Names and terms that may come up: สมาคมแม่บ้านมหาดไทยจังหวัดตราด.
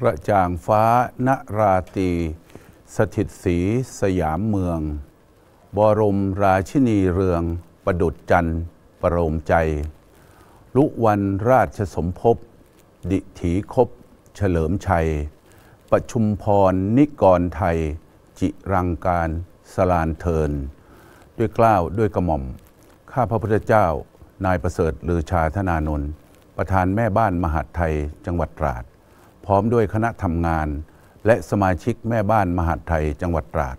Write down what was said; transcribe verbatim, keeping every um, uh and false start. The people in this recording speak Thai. กระจ่างฟ้าณราตรีสถิตศรีสยามเมืองบรมราชินีเรืองประดุจจันทร์ประโลมใจลุวันราชสมภพดิถีคบเฉลิมชัยประชุมพรนิกรไทยจิรังการสลานเทินด้วยเกล้าด้วยกระหม่อมข้าพระพุทธเจ้านายประเสริฐลือชาธนานนท์ประธานแม่บ้านมหาดไทยจังหวัดตราดพร้อมด้วยคณะทำงานและสมาชิกแม่บ้านมหาดไทยจังหวัดตราด